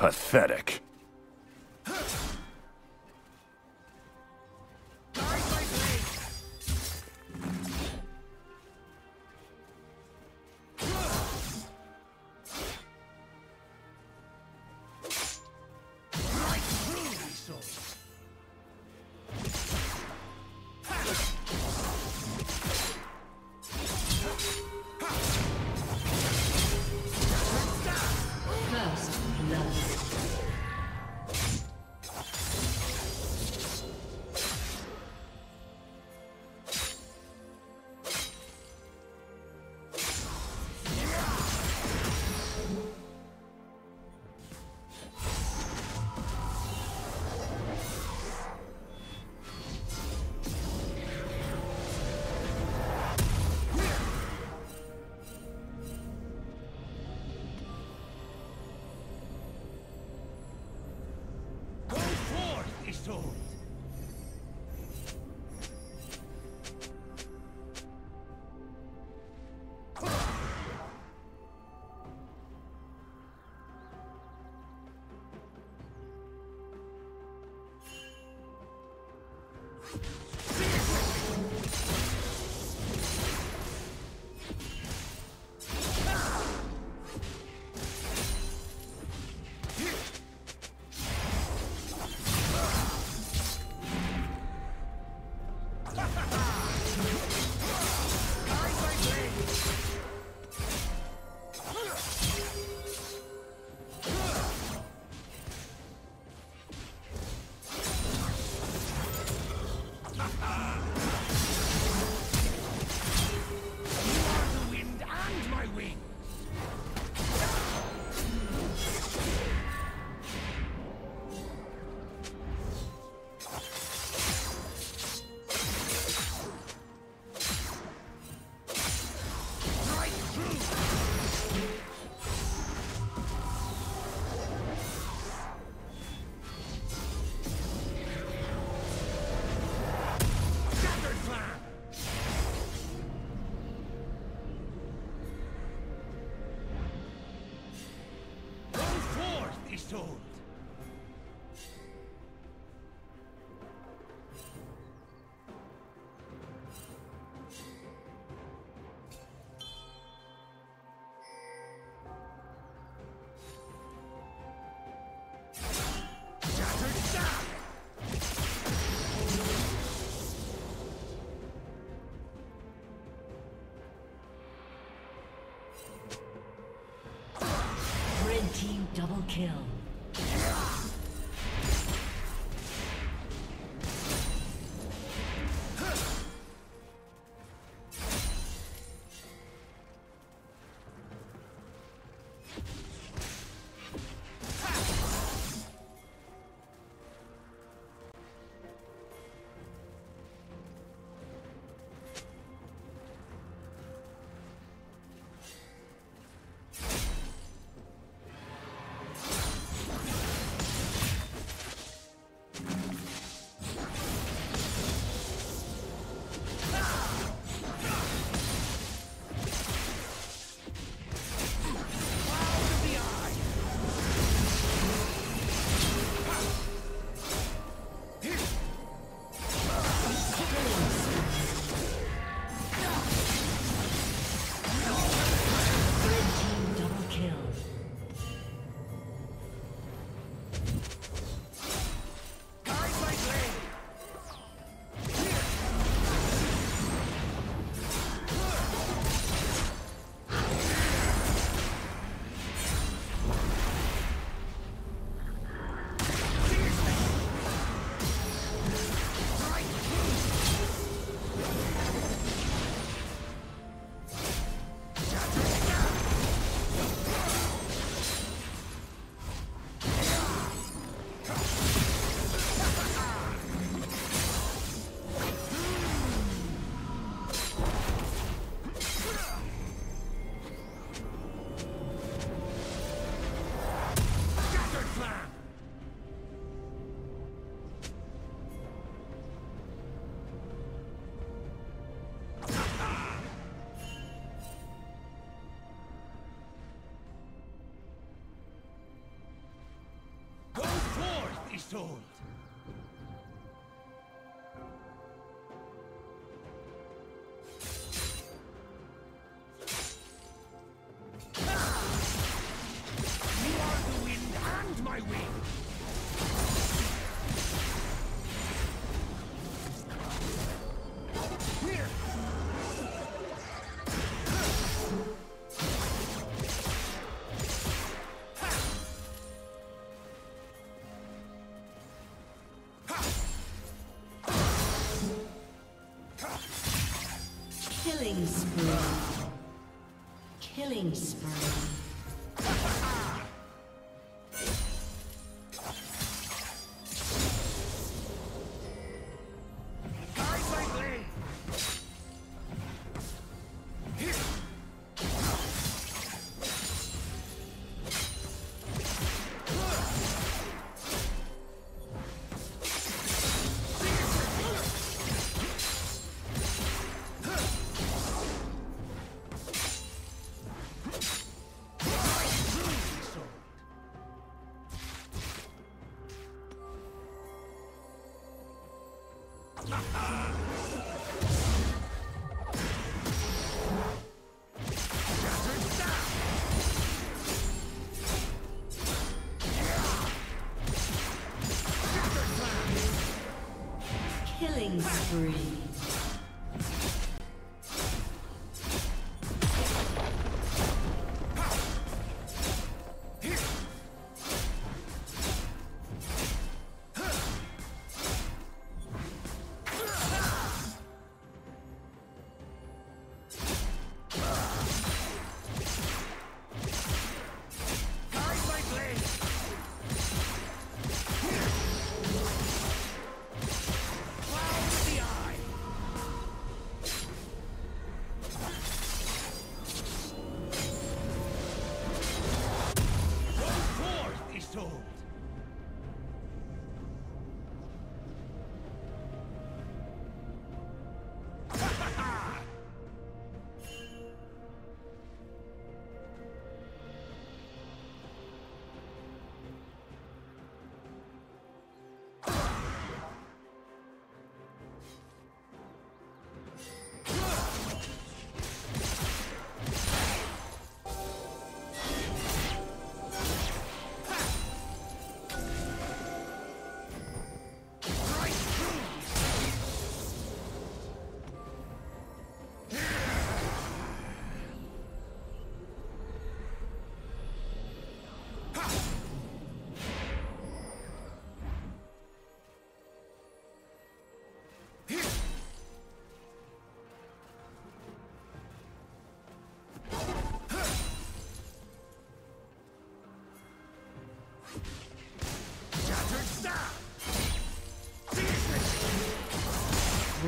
Pathetic. Double kill. sold. Killing spree. Killing spree. Killing spree.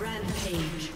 Rampage.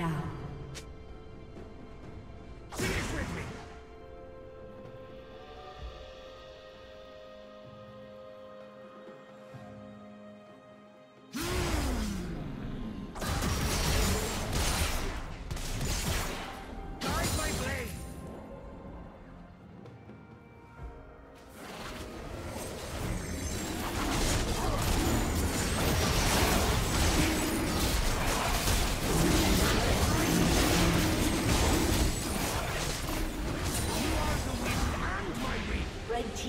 down. The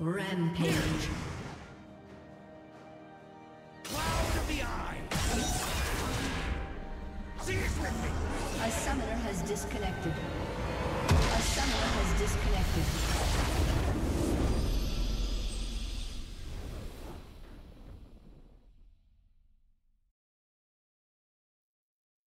Rampage. Cloud of the eye. See it with me. A summoner has disconnected. A summoner has disconnected.